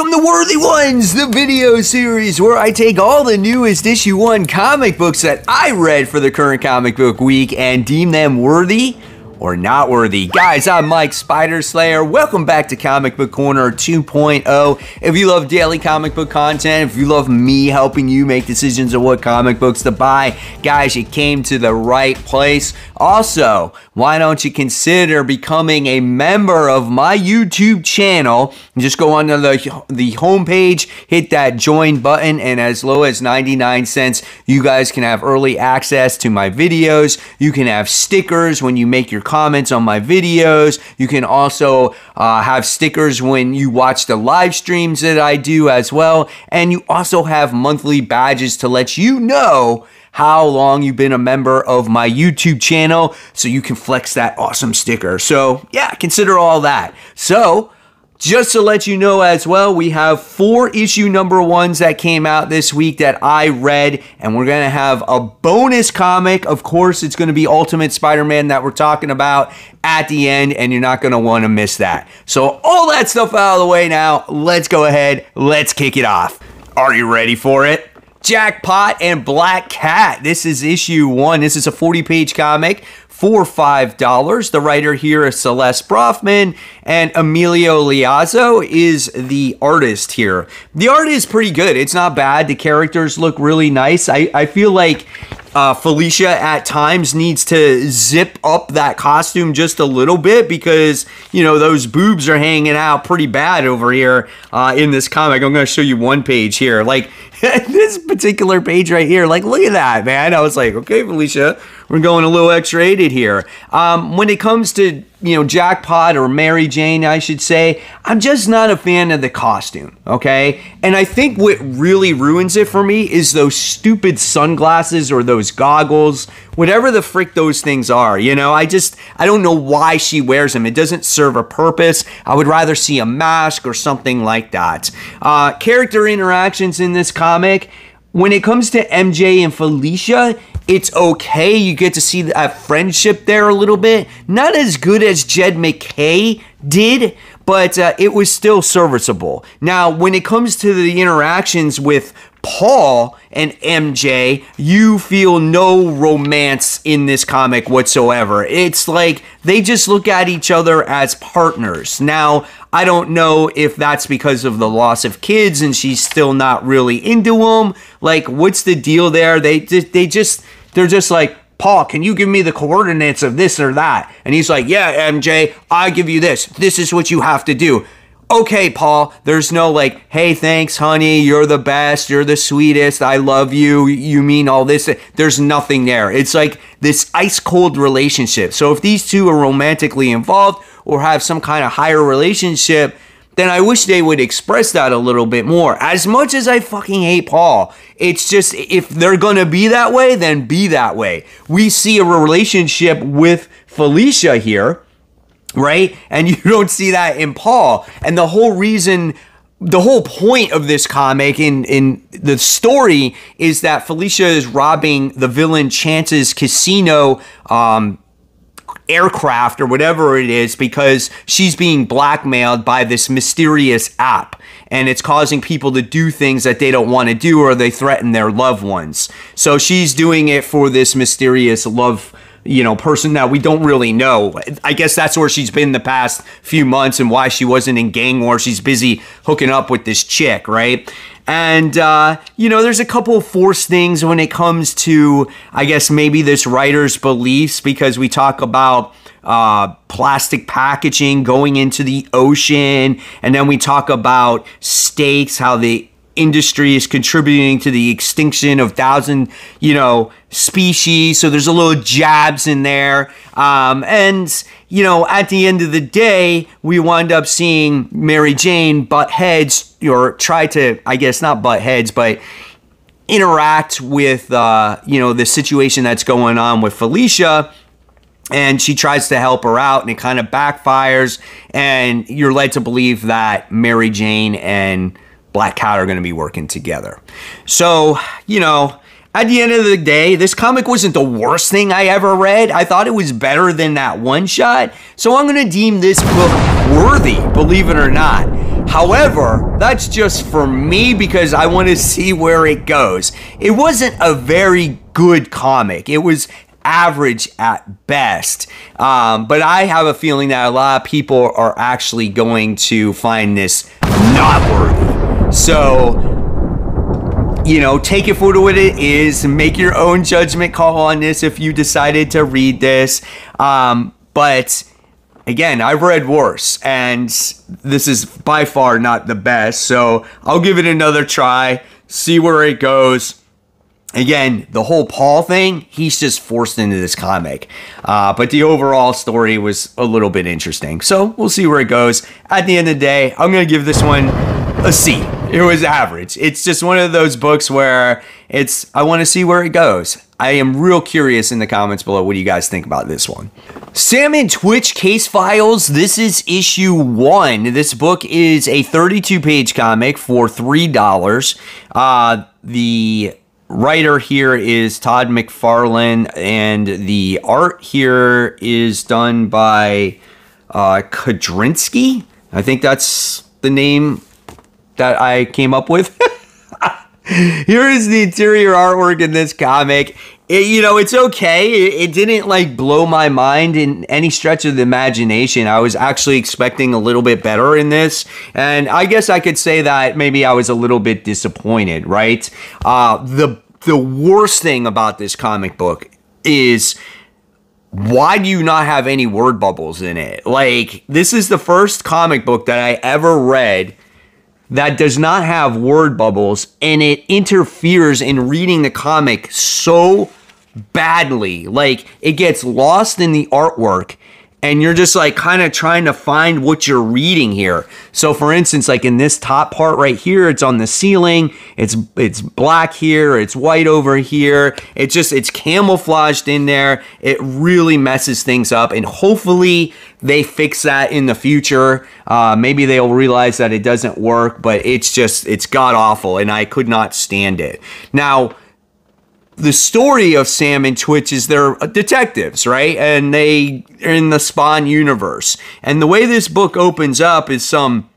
Welcome to Worthy Ones, the video series where I take all the newest issue 1 comic books that I read for the current comic book week and deem them worthy or not worthy. Guys, I'm Mike Spider-Slayer. Welcome back to Comic Book Corner 2.0. If you love daily comic book content, if you love me helping you make decisions on what comic books to buy, guys, you came to the right place. Also, why don't you consider becoming a member of my YouTube channel? Just go onto the homepage, hit that join button, and as low as 99 cents, you guys can have early access to my videos. You can have stickers when you make your comments on my videos. You can also have stickers when you watch the live streams that I do as well. And you also have monthly badges to let you know how long you've been a member of my YouTube channel so you can flex that awesome sticker. So yeah, consider all that. So just to let you know as well, we have 4 issue number 1s that came out this week that I read, and we're going to have a bonus comic. Of course, it's going to be Ultimate Spider-Man that we're talking about at the end, and you're not going to want to miss that. So all that stuff out of the way now, let's go ahead, let's kick it off. Are you ready for it? Jackpot and Black Cat. This is issue 1. This is a 40-page comic for $5. The writer here is Celeste Broffman, and Emilio Liazzo is the artist here. The art is pretty good. It's not bad. The characters look really nice. I feel like Felicia at times needs to zip up that costume just a little bit because, you know, those boobs are hanging out pretty bad over here in this comic. I'm going to show you one page here. Like, this particular page right here, like, look at that, man. I was like, okay, Felicia, we're going a little X-rated here. When it comes to, you know, Jackpot or Mary Jane, I should say, I'm just not a fan of the costume, okay? And I think what really ruins it for me is those stupid sunglasses or those goggles, whatever the frick those things are, you know? I don't know why she wears them. It doesn't serve a purpose. I would rather see a mask or something like that. Character interactions in this comic, when it comes to MJ and Felicia, it's okay. You get to see that friendship there a little bit. Not as good as Jed McKay did, but it was still serviceable. Now, when it comes to the interactions with Paul and MJ, you feel no romance in this comic whatsoever. It's like they just look at each other as partners. Now, I don't know if that's because of the loss of kids and she's still not really into them. Like, what's the deal there? They're just like, Paul, can you give me the coordinates of this or that? And he's like, yeah, MJ, I give you this. This is what you have to do. Okay, Paul, there's no like, hey, thanks, honey, you're the best, you're the sweetest, I love you, you mean all this. There's nothing there. It's like this ice-cold relationship. So if these two are romantically involved or have some kind of higher relationship, then I wish they would express that a little bit more. As much as I fucking hate Paul, it's just, if they're gonna be that way, then be that way. We see a relationship with Felicia here, right? And you don't see that in Paul. And the whole reason, the whole point of this comic in the story is that Felicia is robbing the villain Chance's casino aircraft or whatever it is because she's being blackmailed by this mysterious app, and it's causing people to do things that they don't want to do, or they threaten their loved ones. So she's doing it for this mysterious love, you know, person that we don't really know. I guess that's where she's been the past few months and why she wasn't in gang war. She's busy hooking up with this chick, right? And, you know, there's a couple of forced things when it comes to, I guess, maybe this writer's beliefs, because we talk about plastic packaging going into the ocean, and then we talk about stakes, how the industry is contributing to the extinction of thousands, you know, species. So there's a little jabs in there. And, you know, at the end of the day, we wind up seeing Mary Jane butt heads, or try to, I guess, not butt heads, but interact with, you know, the situation that's going on with Felicia. And she tries to help her out, and it kind of backfires. And you're led to believe that Mary Jane and Black Cat are going to be working together. So, you know, at the end of the day, this comic wasn't the worst thing I ever read. I thought it was better than that one shot. So I'm going to deem this book worthy, believe it or not. However, that's just for me because I want to see where it goes. It wasn't a very good comic. It was average at best. But I have a feeling that a lot of people are actually going to find this not worthy. So, you know, take it for what it is. Make your own judgment call on this if you decided to read this. But again, I've read worse, and this is by far not the best. So I'll give it another try, see where it goes. Again, the whole Paul thing, he's just forced into this comic. But the overall story was a little bit interesting. So we'll see where it goes. At the end of the day, I'm going to give this one a C. It was average. It's just one of those books where it's, I want to see where it goes. I am real curious in the comments below. What do you guys think about this one? Sam and Twitch Case Files. This is issue 1. This book is a 32-page comic for $3. The writer here is Todd McFarlane, and the art here is done by Kadrinsky. I think that's the name that I came up with. Here is the interior artwork in this comic. It, you know, it's okay. It didn't like blow my mind in any stretch of the imagination. I was actually expecting a little bit better in this. And I guess I could say that maybe I was a little bit disappointed, right? The worst thing about this comic book is, why do you not have any word bubbles in it? Like, this is the first comic book that I ever read that does not have word bubbles, and it interferes in reading the comic so badly. Like, it gets lost in the artwork, and you're just like kind of trying to find what you're reading here. So for instance, like in this top part right here, it's on the ceiling, it's black here, it's white over here, it's camouflaged in there. It really messes things up, and hopefully they fix that in the future. Maybe they'll realize that it doesn't work, but it's god-awful, and I could not stand it. Now, the story of Sam and Twitch is they're detectives, right? And they are in the Spawn universe. And the way this book opens up is some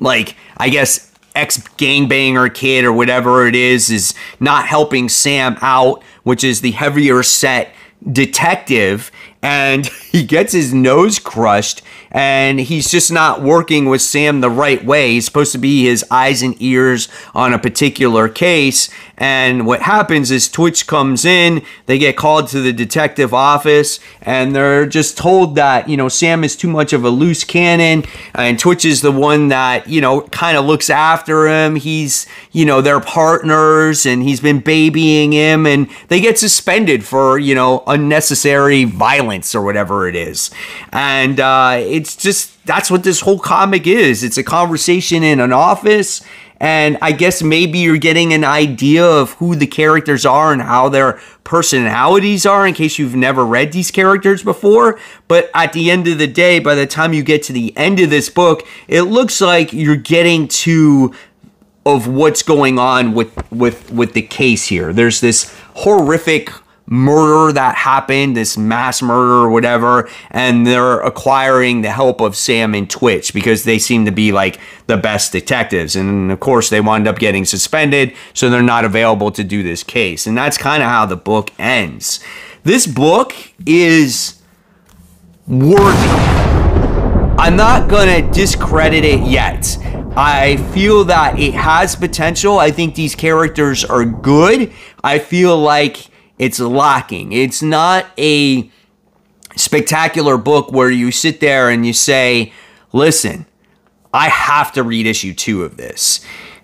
like, I guess, ex-gangbanger kid or whatever it is not helping Sam out, which is the heavier set detective, and he gets his nose crushed, and he's just not working with Sam the right way. He's supposed to be his eyes and ears on a particular case, and what happens is Twitch comes in, they get called to the detective office, and they're just told that, you know, Sam is too much of a loose cannon, and Twitch is the one that, you know, kind of looks after him. He's, you know, they're partners, and he's been babying him, and they get suspended for, you know, unnecessary violence or whatever it is. And it's just, that's what this whole comic is. It's a conversation in an office, and I guess maybe you're getting an idea of who the characters are and how their personalities are in case you've never read these characters before. But at the end of the day, by the time you get to the end of this book, it looks like you're getting to of what's going on with the case here. There's this horrific murder that happened, this mass murder or whatever, and they're acquiring the help of Sam and Twitch because they seem to be like the best detectives, and of course they wound up getting suspended, so they're not available to do this case. And that's kind of how the book ends. This book is worthy. I'm not gonna discredit it yet. I feel that it has potential. I think these characters are good. I feel like it's lacking. It's not a spectacular book where you sit there and you say, listen, I have to read issue 2 of this.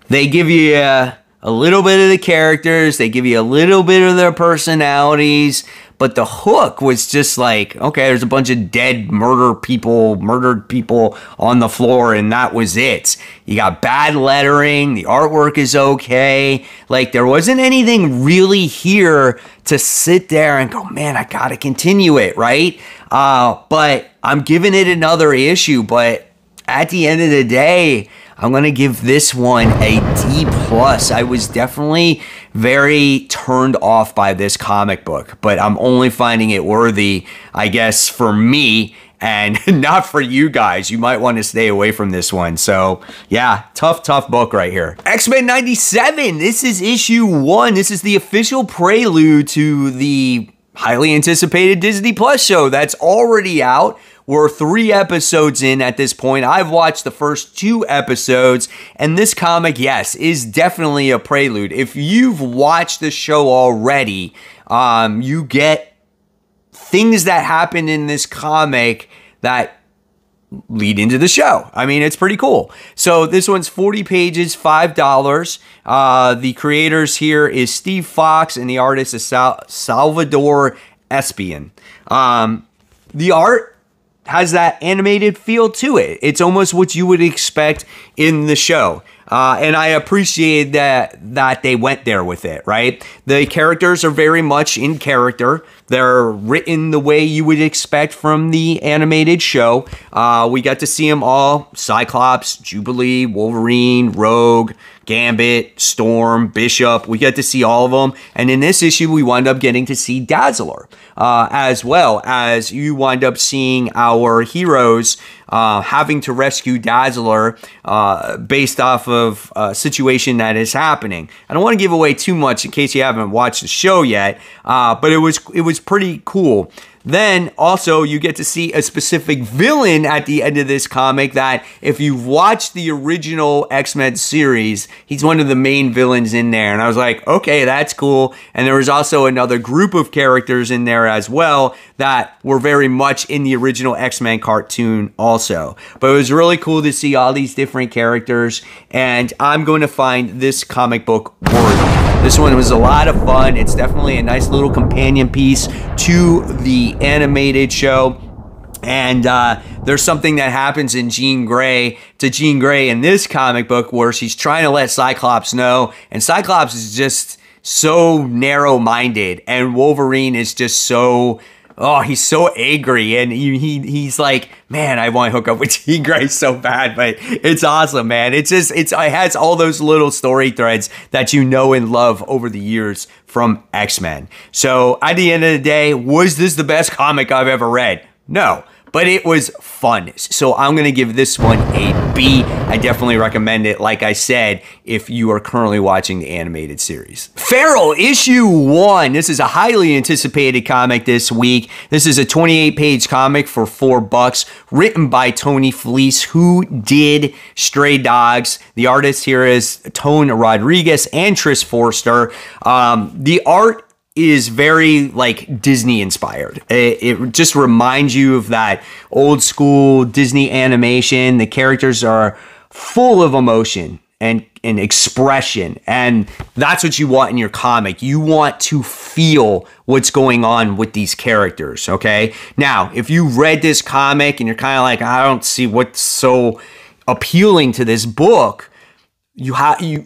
They give you a little bit of the characters. They give you a little bit of their personalities. But the hook was just like, okay, there's a bunch of dead murdered people on the floor, and that was it. You got bad lettering. The artwork is okay. Like, there wasn't anything really here to sit there and go, man, I got to continue it, right? But I'm giving it another issue. But at the end of the day, I'm going to give this one a D+. I was definitely very turned off by this comic book, but I'm only finding it worthy, I guess, for me. and not for you guys. You might want to stay away from this one. So yeah, tough book right here. X-Men 97, this is issue 1. This is the official prelude to the highly anticipated Disney Plus show that's already out. We're 3 episodes in at this point. I've watched the first 2 episodes, and this comic, yes, is definitely a prelude. If you've watched the show already, you get things that happen in this comic that lead into the show. I mean, it's pretty cool. So this one's 40 pages, $5. The creators here is Steve Fox, and the artist is Salvador Espin. The art has that animated feel to it. It's almost what you would expect in the show. And I appreciate that they went there with it, right? The characters are very much in character. They're written the way you would expect from the animated show. We got to see them all: Cyclops, Jubilee, Wolverine, Rogue, Gambit, Storm, Bishop. We got to see all of them. And in this issue, we wind up getting to see Dazzler, as well as you wind up seeing our heroes having to rescue Dazzler based off of a situation that is happening. I don't want to give away too much in case you haven't watched the show yet, but it was pretty cool. Then also you get to see a specific villain at the end of this comic that, if you've watched the original X-Men series, he's one of the main villains in there. And I was like, okay, that's cool. And there was also another group of characters in there as well that were very much in the original X-Men cartoon also. But it was really cool to see all these different characters, and I'm going to find this comic book worthy. This one was a lot of fun. It's definitely a nice little companion piece to the animated show. And there's something that happens in Jean Grey in this comic book where she's trying to let Cyclops know. And Cyclops is just so narrow-minded. And Wolverine is just so... oh, he's so angry, and he's like, man, I want to hook up with Jean Grey so bad, but it's awesome, man. It has all those little story threads that you know and love over the years from X-Men. So at the end of the day, was this the best comic I've ever read? No, but it was fun. So I'm going to give this one a B. I definitely recommend it, like I said, if you are currently watching the animated series. Feral, issue 1. This is a highly anticipated comic this week. This is a 28-page comic for $4, written by Tony Fleece, who did Stray Dogs. The artist here is Tone Rodriguez and Tris Forster. The art is very, like, Disney inspired. It just reminds you of that old school Disney animation. The characters are full of emotion and expression, and that's what you want in your comic. You want to feel what's going on with these characters, okay? Now, if you read this comic and you're kind of like, I don't see what's so appealing to this book, you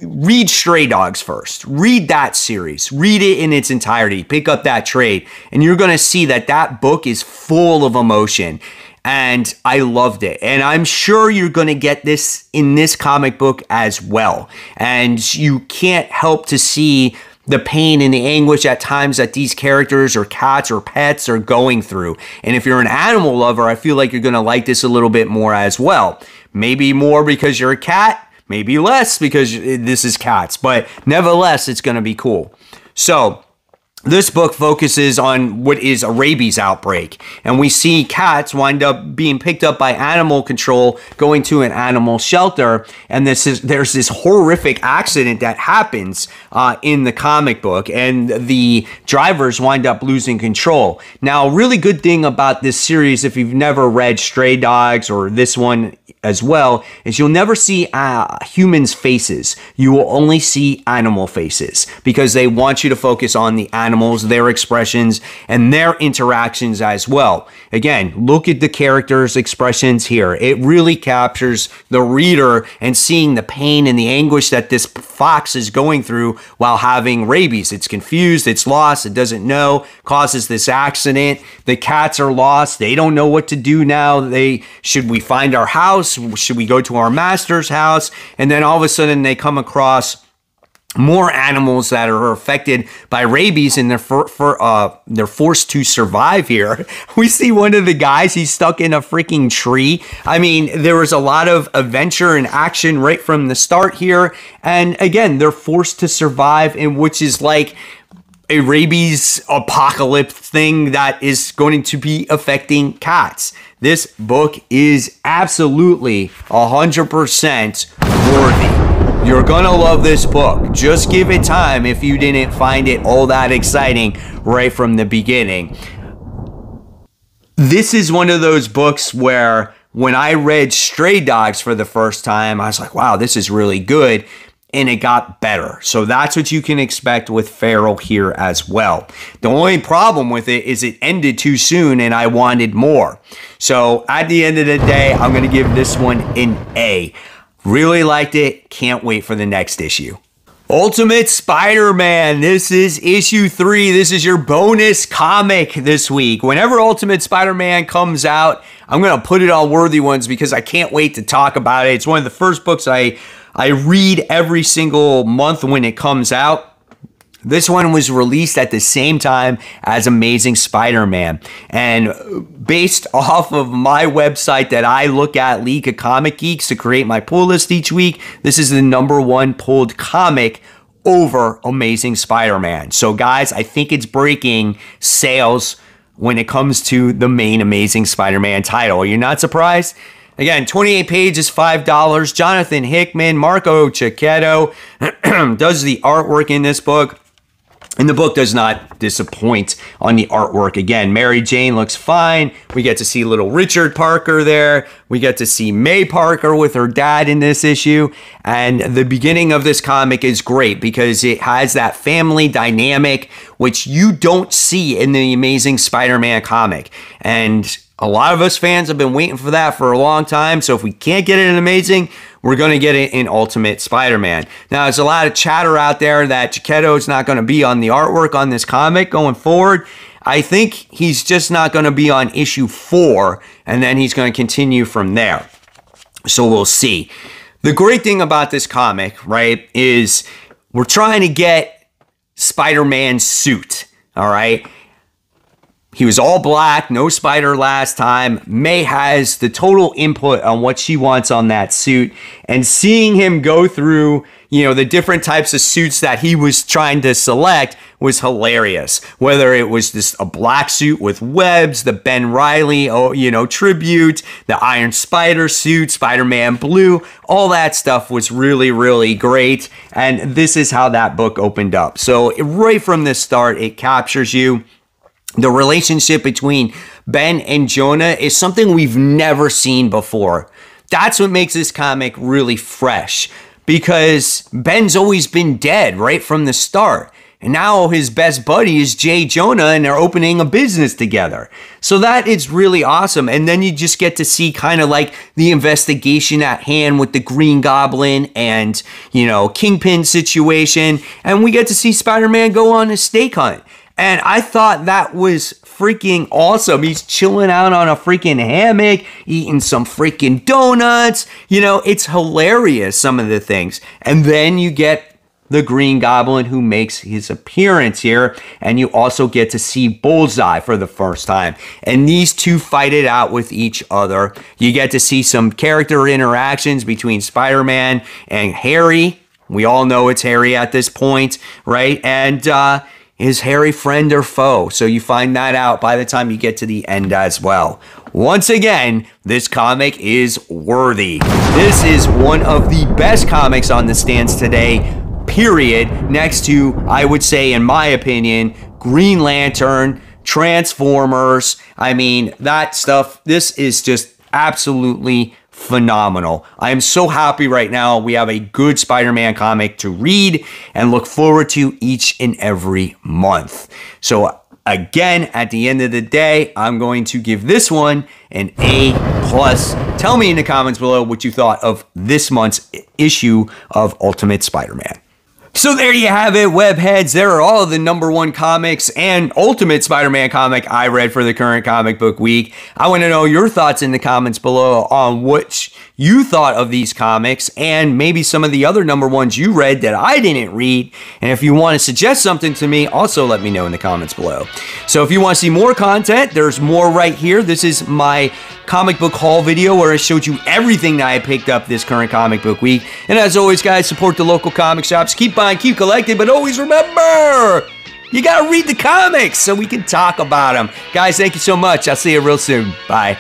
read Stray Dogs first. Read that series. Read it in its entirety. Pick up that trade, and you're going to see that book is full of emotion. And I loved it. And I'm sure you're going to get this in this comic book as well. And you can't help to see the pain and the anguish at times that these characters or cats or pets are going through. And if you're an animal lover, I feel like you're going to like this a little bit more as well. Maybe more because you're a cat. Maybe less because this is cats, but nevertheless, it's going to be cool. So this book focuses on what is a rabies outbreak, and we see cats wind up being picked up by animal control, going to an animal shelter, and there's this horrific accident that happens in the comic book, and the drivers wind up losing control. Now, a really good thing about this series, if you've never read Stray Dogs or this one as well, is you'll never see humans' faces. You will only see animal faces, because they want you to focus on the animals, their expressions, and their interactions as well. Again, look at the characters' expressions here. It really captures the reader, and seeing the pain and the anguish that this fox is going through while having rabies. It's confused, it's lost, it doesn't know, causes this accident. The cats are lost. They don't know what to do now. Should we find our house? Should we go to our master's house? And then all of a sudden they come across more animals that are affected by rabies and they're forced to survive here. We see one of the guys, he's stuck in a freaking tree. I mean, there was a lot of adventure and action right from the start here. And again, they're forced to survive, in which is like a rabies apocalypse thing that is going to be affecting cats. This book is absolutely 100% worthy. You're gonna love this book. Just give it time if you didn't find it all that exciting right from the beginning. This is one of those books where when I read Stray Dogs for the first time, I was like, wow, this is really good. And it got better. So that's what you can expect with Feral here as well. The only problem with it is it ended too soon and I wanted more. So at the end of the day, I'm gonna give this one an A. Really liked it. Can't wait for the next issue. Ultimate Spider-Man. This is issue 3. This is your bonus comic this week. Whenever Ultimate Spider-Man comes out, I'm going to put it on Worthy Ones because I can't wait to talk about it. It's one of the first books I read every single month when it comes out. This one was released at the same time as Amazing Spider-Man. And based off of my website that I look at, League of Comic Geeks, to create my pull list each week, this is the #1 pulled comic over Amazing Spider-Man. So guys, I think it's breaking sales when it comes to the main Amazing Spider-Man title. Are you not surprised? Again, 28 pages, $5. Jonathan Hickman, Marco Checchetto does the artwork in this book. And the book does not disappoint on the artwork. Again, Mary Jane looks fine. We get to see little Richard Parker there. We get to see May Parker with her dad in this issue. And the beginning of this comic is great because it has that family dynamic, which you don't see in the Amazing Spider-Man comic. And a lot of us fans have been waiting for that for a long time. So if we can't get it in Amazing, we're going to get it in Ultimate Spider-Man. Now, there's a lot of chatter out there that Checchetto's not going to be on the artwork on this comic going forward. I think he's just not going to be on issue 4, and then he's going to continue from there. So we'll see. The great thing about this comic, right, is we're trying to get Spider-Man's suit, all right? He was all black, no spider last time. May has the total input on what she wants on that suit. And seeing him go through, you know, the different types of suits that he was trying to select was hilarious. Whether it was just a black suit with webs, the Ben Reilly, you know, tribute, the Iron Spider suit, Spider-Man Blue, all that stuff was really, really great. And this is how that book opened up. So right from the start, it captures you. The relationship between Ben and Jonah is something we've never seen before. That's what makes this comic really fresh, because Ben's always been dead right from the start. And now his best buddy is Jay Jonah, and they're opening a business together. So that is really awesome. And then you just get to see kind of like the investigation at hand with the Green Goblin and, you know, Kingpin situation. And we get to see Spider-Man go on a stake hunt. And I thought that was freaking awesome. He's chilling out on a freaking hammock, eating some freaking donuts. You know, it's hilarious, some of the things. And then you get the Green Goblin, who makes his appearance here. And you also get to see Bullseye for the first time. And these two fight it out with each other. You get to see some character interactions between Spider-Man and Harry. We all know it's Harry at this point, right? And, is Harry friend or foe? So you find that out by the time you get to the end as well. Once again, this comic is worthy. This is one of the best comics on the stands today, period. Next to, I would say, in my opinion, Green Lantern, Transformers. I mean, that stuff, this is just absolutely phenomenal. I am so happy right now we have a good Spider-Man comic to read and look forward to each and every month. So again, at the end of the day, I'm going to give this one an A+. Tell me in the comments below what you thought of this month's issue of Ultimate Spider-Man. So there you have it, webheads. There are all of the #1 comics and Ultimate Spider-Man comic I read for the current comic book week. I want to know your thoughts in the comments below on which you thought of these comics and maybe some of the other number ones you read that I didn't read. And if you want to suggest something to me, also let me know in the comments below. So if you want to see more content, there's more right here. This is my comic book haul video where I showed you everything that I picked up this current comic book week. And as always, guys, support the local comic shops. Keep buying, keep collecting, but always remember, you gotta read the comics so we can talk about them. Guys, thank you so much. I'll see you real soon. Bye.